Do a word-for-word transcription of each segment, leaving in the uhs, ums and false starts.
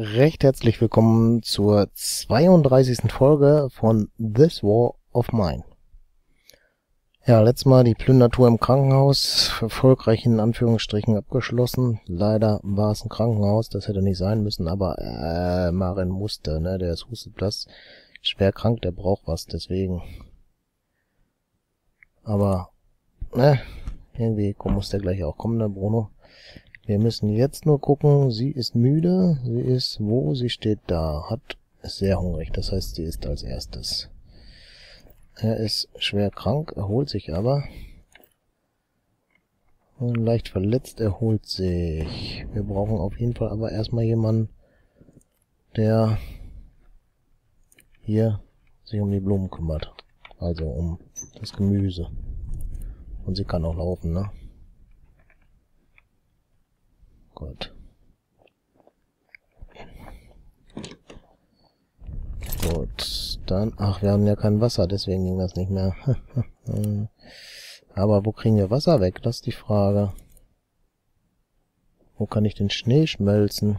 Recht herzlich willkommen zur zweiunddreißigsten Folge von This War of Mine. Ja, letztes Mal die Plündertour im Krankenhaus, erfolgreich in Anführungsstrichen abgeschlossen. Leider war es ein Krankenhaus, das hätte nicht sein müssen, aber äh, Marin musste, ne? Der ist Hustenplatz, schwer krank, der braucht was, deswegen. Aber, ne, irgendwie muss der gleich auch kommen, der Bruno. Wir müssen jetzt nur gucken, sie ist müde, sie ist wo, sie steht da, hat, ist sehr hungrig, das heißt, sie isst als erstes. Er ist schwer krank, erholt sich aber. Und leicht verletzt, erholt sich. Wir brauchen auf jeden Fall aber erstmal jemanden, der hier sich um die Blumen kümmert, also um das Gemüse. Und sie kann auch laufen, ne? Gut. Gut, dann... Ach, wir haben ja kein Wasser, deswegen ging das nicht mehr. Aber wo kriegen wir Wasser weg? Das ist die Frage. Wo kann ich den Schnee schmelzen?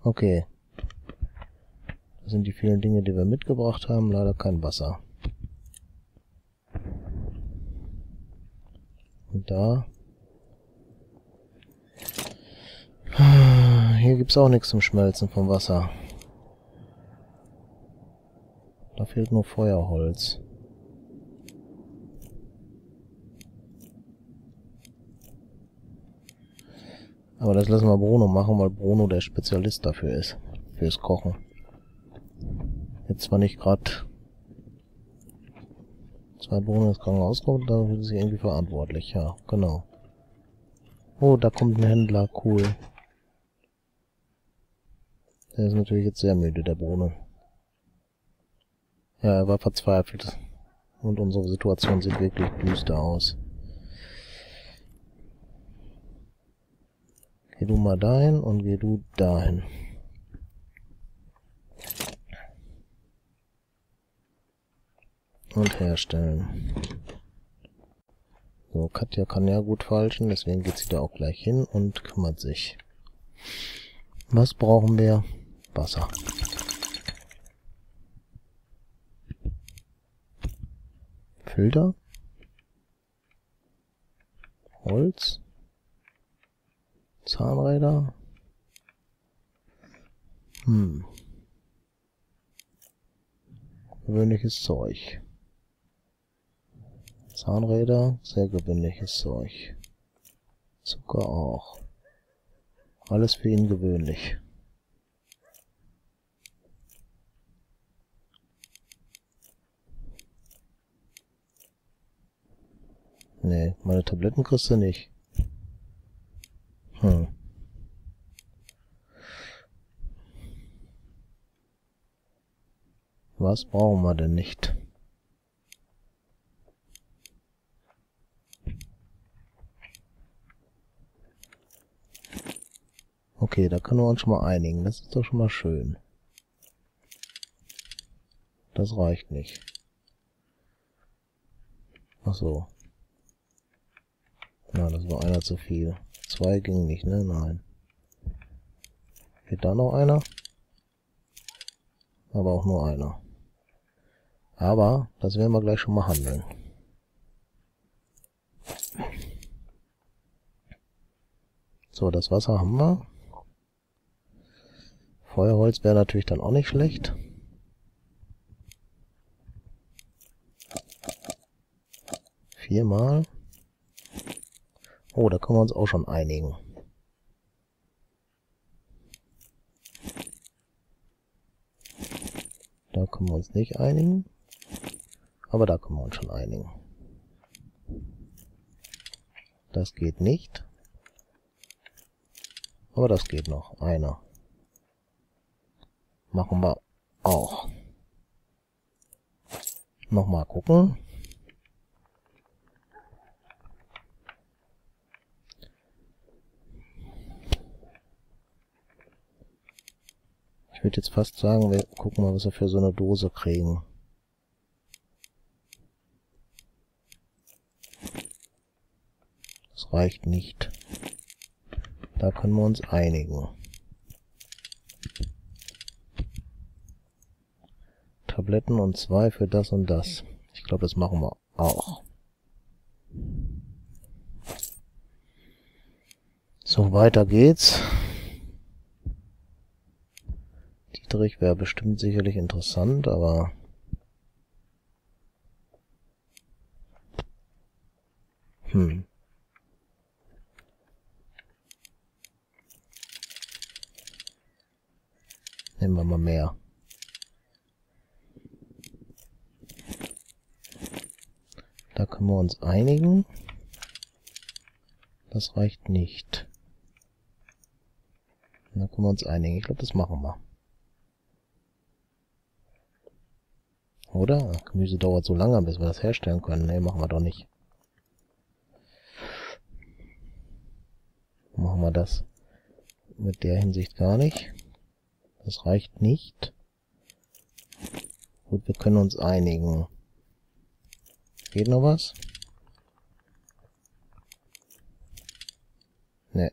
Okay. Das sind die vielen Dinge, die wir mitgebracht haben. Leider kein Wasser. Und da... Hier gibt es auch nichts zum Schmelzen vom Wasser. Da fehlt nur Feuerholz. Aber das lassen wir Bruno machen, weil Bruno der Spezialist dafür ist. Fürs Kochen. Jetzt zwar nicht gerade... Zwei Bruno ins Krankenhaus kommt, da sind sie irgendwie verantwortlich. Ja, genau. Oh, da kommt ein Händler. Cool. Der ist natürlich jetzt sehr müde, der Bruno. Ja, er war verzweifelt. Und unsere Situation sieht wirklich düster aus. Geh du mal dahin und geh du dahin. Und herstellen. So, Katja kann ja gut falschen, deswegen geht sie da auch gleich hin und kümmert sich. Was brauchen wir? Wasser. Filter. Holz. Zahnräder. Hm. Gewöhnliches Zeug. Zahnräder. Sehr gewöhnliches Zeug. Zucker auch. Alles für ihn gewöhnlich. Nee, meine Tabletten kriegst du nicht. Hm. Was brauchen wir denn nicht? Okay, da können wir uns schon mal einigen. Das ist doch schon mal schön. Das reicht nicht. Ach so. Na, das war einer zu viel. Zwei gingen nicht, ne? Nein. Geht da noch einer? Aber auch nur einer. Aber, das werden wir gleich schon mal handeln. So, das Wasser haben wir. Feuerholz wäre natürlich dann auch nicht schlecht. Viermal. Oh, da können wir uns auch schon einigen. Da können wir uns nicht einigen. Aber da können wir uns schon einigen. Das geht nicht. Aber das geht noch. Einer. Machen wir auch. Nochmal gucken. Ich würde jetzt fast sagen, wir gucken mal, was wir für so eine Dose kriegen. Das reicht nicht. Da können wir uns einigen. Tabletten und zwei für das und das. Ich glaube, das machen wir auch. So, weiter geht's. Dietrich wäre bestimmt sicherlich interessant, aber... Hm. Nehmen wir mal mehr. Da können wir uns einigen. Das reicht nicht. Da können wir uns einigen. Ich glaube, das machen wir. Oder? Gemüse dauert so lange, bis wir das herstellen können. Ne, machen wir doch nicht. Machen wir das mit der Hinsicht gar nicht. Das reicht nicht. Gut, wir können uns einigen. Geht noch was? Ne.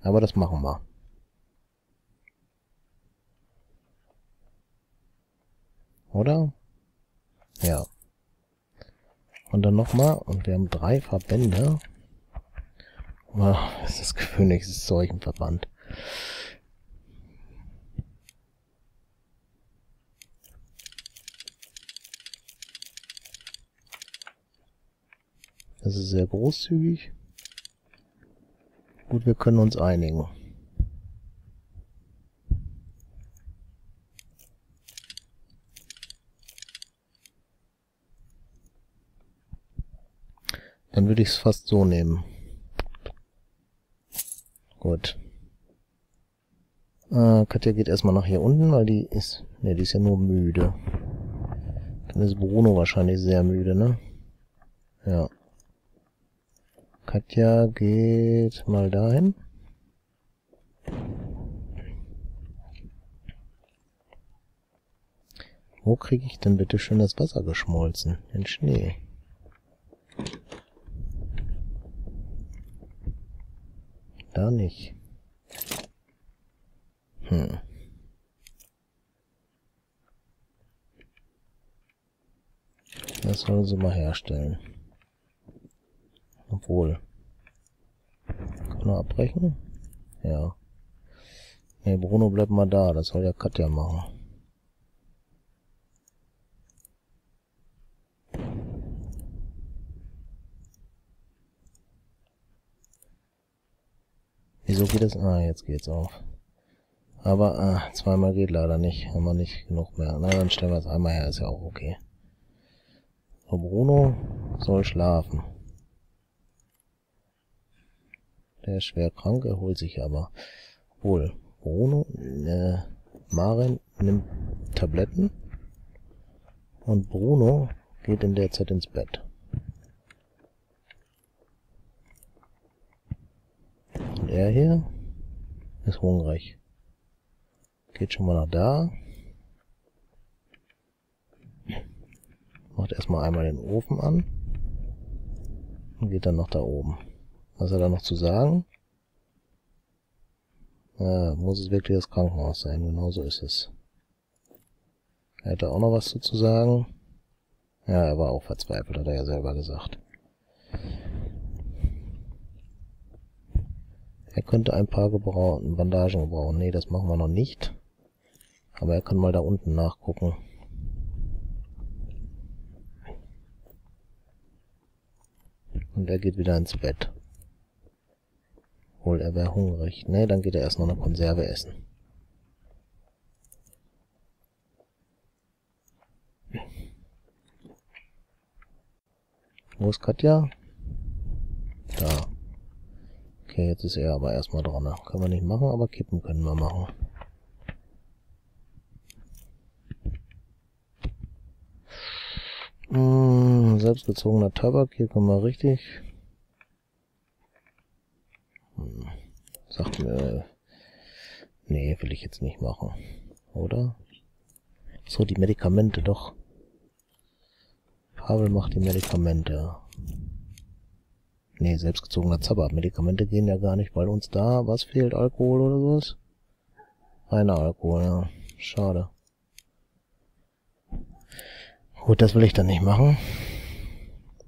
Aber das machen wir. Oder? Ja. Und dann nochmal. Und wir haben drei Verbände. Wow, das ist König, das ist solch ein Verband. Das ist sehr großzügig. Gut, wir können uns einigen. Dann würde ich es fast so nehmen. Gut. Äh, Katja geht erstmal nach hier unten, weil die ist... Ne, die ist ja nur müde. Dann ist Bruno wahrscheinlich sehr müde, ne? Ja. Katja geht mal dahin. Wo kriege ich denn bitte schön das Wasser geschmolzen? Den Schnee. Da nicht. Hm. Das sollen sie mal herstellen. Obwohl. Kann man abbrechen? Ja. Ne, Bruno bleibt mal da. Das soll ja Katja machen. Wieso geht das? Ah, jetzt geht's auf. Aber ah, zweimal geht leider nicht. Haben wir nicht genug mehr. Na, dann stellen wir es einmal her. Ist ja auch okay. So, Bruno soll schlafen. Der ist schwer krank, erholt sich aber. Wohl, Bruno, äh, Maren nimmt Tabletten. Und Bruno geht in der Zeit ins Bett. Er hier ist hungrig. Geht schon mal nach da. Macht erstmal einmal den Ofen an. Und geht dann noch da oben. Was hat er noch zu sagen? Ah, muss es wirklich das Krankenhaus sein? Genau so ist es. Er hätte auch noch was zu sagen. Ja, er war auch verzweifelt, hat er ja selber gesagt. Er könnte ein paar gebrauchen, Bandagen gebrauchen. Nee, das machen wir noch nicht. Aber er kann mal da unten nachgucken. Und er geht wieder ins Bett. Obwohl, er wäre hungrig. Nee, dann geht er erst noch eine Konserve essen. Wo ist Katja? Da. Okay, jetzt ist er aber erstmal dran. Können wir nicht machen, aber kippen können wir machen. Mmh, selbstgezogener Tabak, hier können wir richtig. Hm, sagt mir. Nee, will ich jetzt nicht machen. Oder? So, die Medikamente doch. Pavel macht die Medikamente. Nee, selbstgezogener Zabber. Medikamente gehen ja gar nicht, weil uns da was fehlt. Alkohol oder sowas? Reiner Alkohol, ja. Schade. Gut, das will ich dann nicht machen.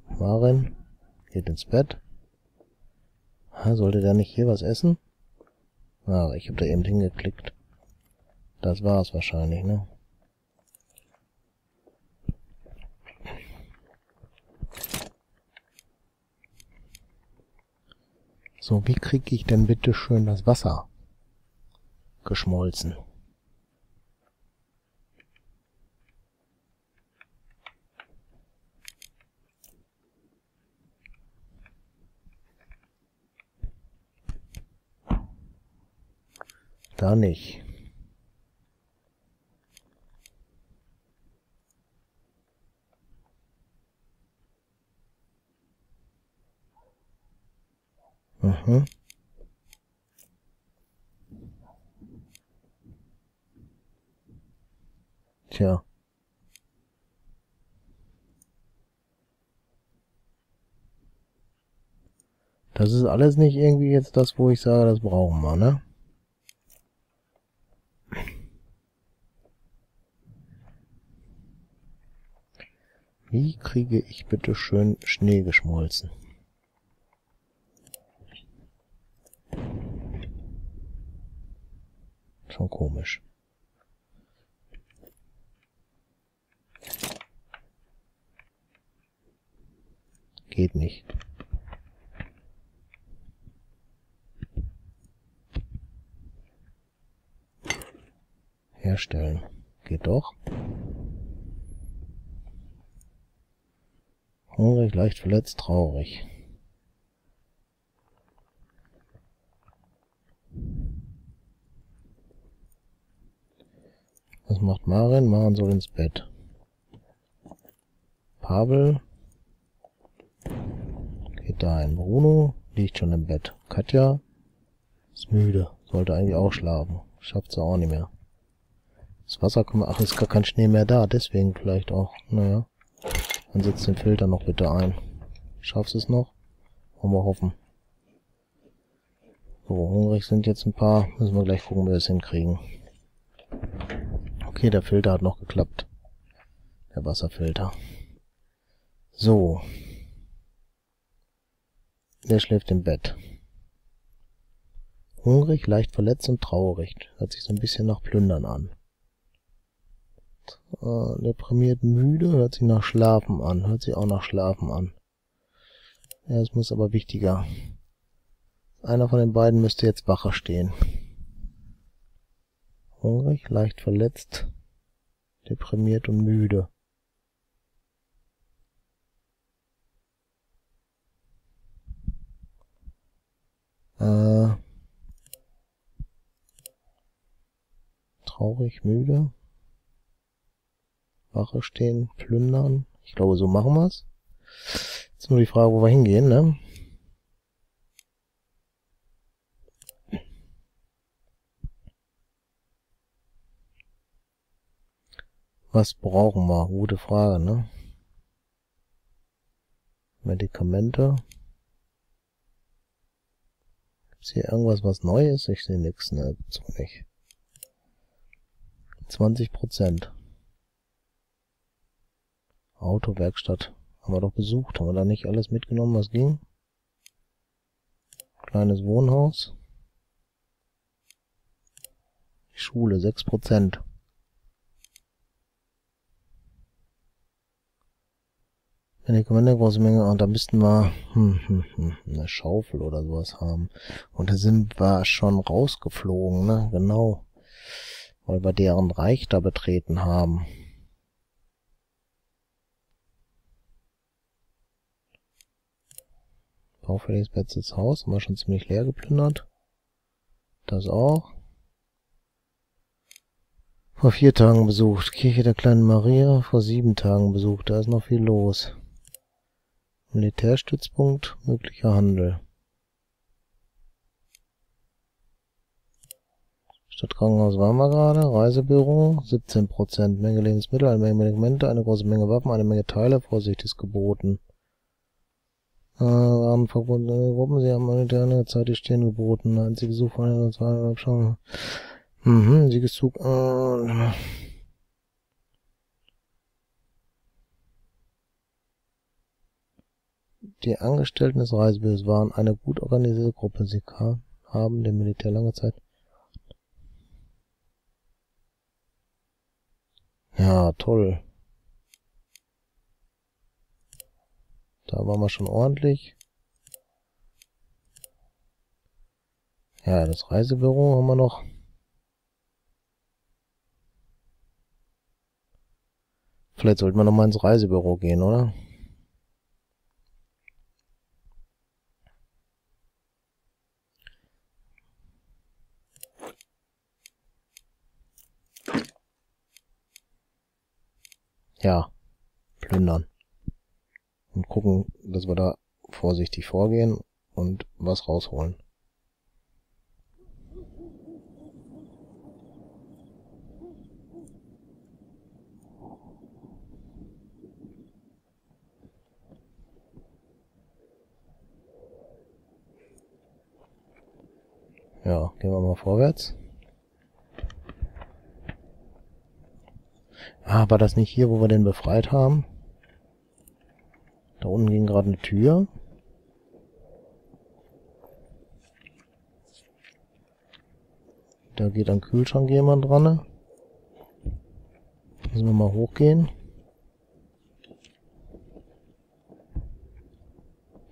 Maren geht ins Bett. Ha, sollte der nicht hier was essen? Ah, ich habe da eben hingeklickt. Das war's wahrscheinlich, ne? So, wie kriege ich denn bitte schön das Wasser geschmolzen? Da nicht. Mhm. Tja. Das ist alles nicht irgendwie jetzt das, wo ich sage, das brauchen wir, ne? Wie kriege ich bitte schön Schnee geschmolzen? Schon komisch. Geht nicht. Herstellen. Geht doch. Hungrig, leicht verletzt, traurig. Was macht Maren? Maren soll ins Bett. Pavel geht dahin. Bruno liegt schon im Bett. Katja ist müde. Sollte eigentlich auch schlafen. Schafft sie auch nicht mehr. Das Wasser können wir... Ach, ist gar kein Schnee mehr da. Deswegen vielleicht auch. Naja. Dann setzt den Filter noch bitte ein. Schaffst es noch? Wollen wir hoffen. So, hungrig sind jetzt ein paar. Müssen wir gleich gucken, wie wir es hinkriegen. Okay, der Filter hat noch geklappt. Der Wasserfilter. So. Der schläft im Bett. Hungrig, leicht verletzt und traurig. Hört sich so ein bisschen nach Plündern an. Äh, deprimiert, müde, hört sich nach Schlafen an. Hört sich auch nach Schlafen an. Ja, es muss aber wichtiger. Einer von den beiden müsste jetzt wacher stehen. Hungrig, leicht verletzt, deprimiert und müde. Äh, traurig, müde. Wache stehen, plündern. Ich glaube, so machen wir's. Jetzt nur die Frage, wo wir hingehen, ne? Was brauchen wir? Gute Frage, ne? Medikamente. Gibt's hier irgendwas, was neu ist? Ich sehe nichts, ne? Gibt's auch nicht. zwanzig Prozent. Autowerkstatt. Haben wir doch besucht. Haben wir da nicht alles mitgenommen, was ging? Kleines Wohnhaus. Schule, sechs Prozent. Medikamente, große Menge, und da müssten wir hm, hm, hm, eine Schaufel oder sowas haben. Und da sind wir schon rausgeflogen, ne? Genau. Weil wir deren Reich da betreten haben. Baufälliges besetztes Haus, haben wir schon ziemlich leer geplündert. Das auch. Vor vier Tagen besucht. Kirche der kleinen Maria, vor sieben Tagen besucht. Da ist noch viel los. Militärstützpunkt, möglicher Handel. Stadtkrankenhaus waren wir gerade, Reisebüro, siebzehn Prozent, Menge Lebensmittel, eine Menge Medikamente, eine große Menge Waffen, eine Menge Teile, Vorsicht ist geboten. Äh, Rahmen verbundene Gruppen. Sie haben eine Zeit die Stirn geboten. Ein Siegesuch von einer zweiten Abschauung. Mhm, Siegeszug. Äh, die Angestellten des Reisebüros waren eine gut organisierte Gruppe. Sie haben dem Militär lange Zeit. Ja, toll. Da waren wir schon ordentlich. Ja, das Reisebüro haben wir noch. Vielleicht sollten wir nochmal ins Reisebüro gehen, oder? Ja, plündern. Und gucken, dass wir da vorsichtig vorgehen und was rausholen. Ja, gehen wir mal vorwärts. Ah, war das nicht hier, wo wir den befreit haben? Da unten ging gerade eine Tür. Da geht am Kühlschrank jemand dran. Müssen wir mal hochgehen.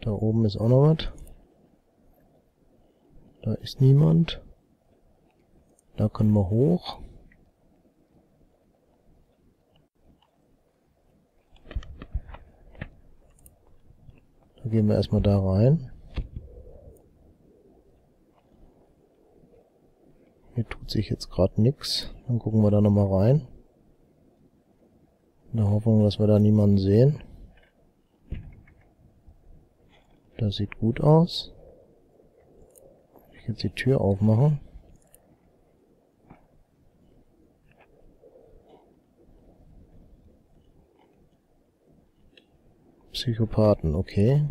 Da oben ist auch noch was. Da ist niemand. Da können wir hoch. Gehen wir erstmal da rein. Hier tut sich jetzt gerade nichts. Dann gucken wir da nochmal rein. In der Hoffnung, dass wir da niemanden sehen. Das sieht gut aus. Ich kann jetzt die Tür aufmachen. Psychopathen, okay.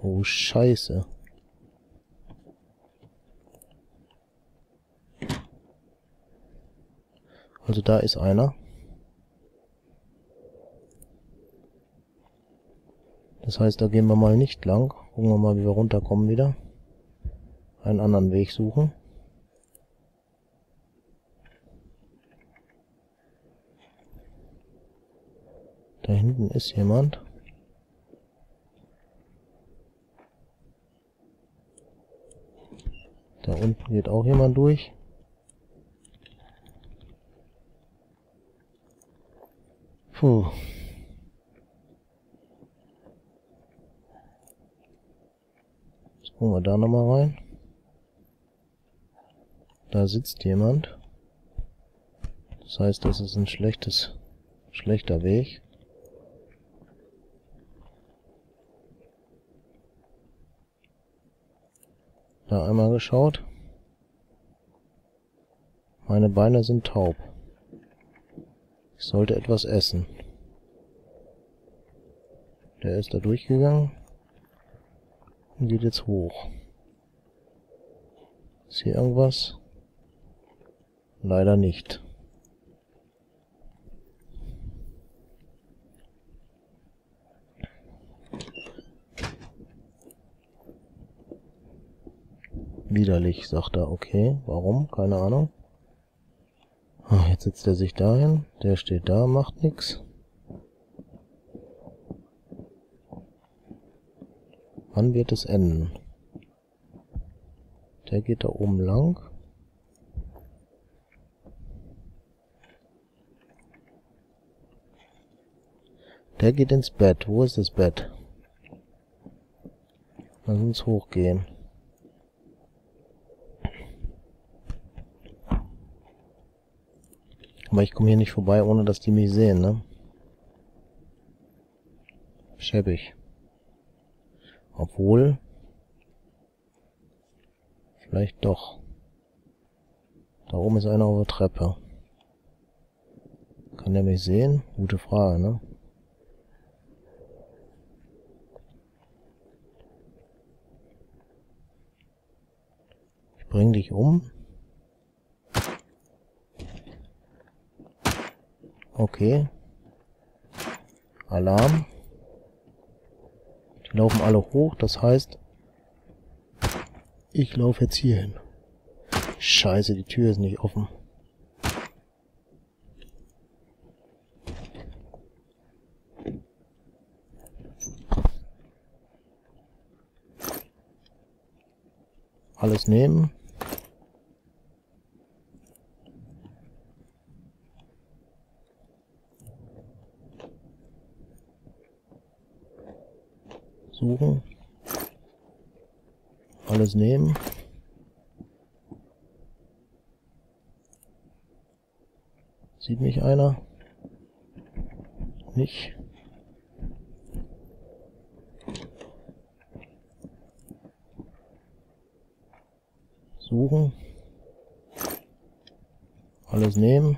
Oh, Scheiße. Also da ist einer. Das heißt, da gehen wir mal nicht lang. Gucken wir mal, wie wir runterkommen wieder. Einen anderen Weg suchen. Da hinten ist jemand. Da unten geht auch jemand durch. Puh. Jetzt gucken wir da nochmal rein. Da sitzt jemand. Das heißt, das ist ein schlechtes, schlechter Weg. Da einmal geschaut. Meine Beine sind taub. Ich sollte etwas essen. Der ist da durchgegangen. Und geht jetzt hoch. Ist hier irgendwas? Leider nicht. Widerlich, sagt er. Okay, warum? Keine Ahnung. Ach, jetzt sitzt er sich dahin. Der steht da, macht nichts. Wann wird es enden? Der geht da oben lang. Der geht ins Bett. Wo ist das Bett? Lass uns hochgehen. Aber ich komme hier nicht vorbei, ohne dass die mich sehen, ne? Schäbig. Obwohl... Vielleicht doch. Da oben ist einer auf der Treppe. Kann der mich sehen? Gute Frage, ne? Ich bring dich um. Okay. Alarm. Die laufen alle hoch, das heißt, ich laufe jetzt hier hin. Scheiße, die Tür ist nicht offen. Alles nehmen. Suchen. Alles nehmen. Sieht mich einer? Nicht. Suchen. Alles nehmen.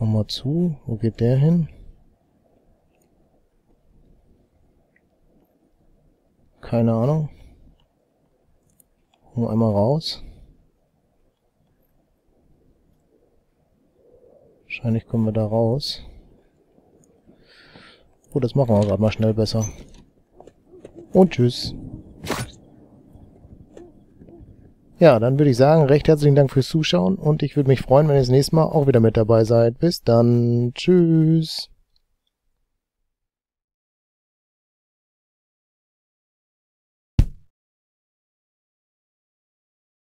Mal zu, wo geht der hin? Keine Ahnung. Nur einmal raus. Wahrscheinlich kommen wir da raus. Oh, das machen wir gerade mal schnell besser. Und tschüss. Ja, dann würde ich sagen, recht herzlichen Dank fürs Zuschauen und ich würde mich freuen, wenn ihr das nächste Mal auch wieder mit dabei seid. Bis dann. Tschüss.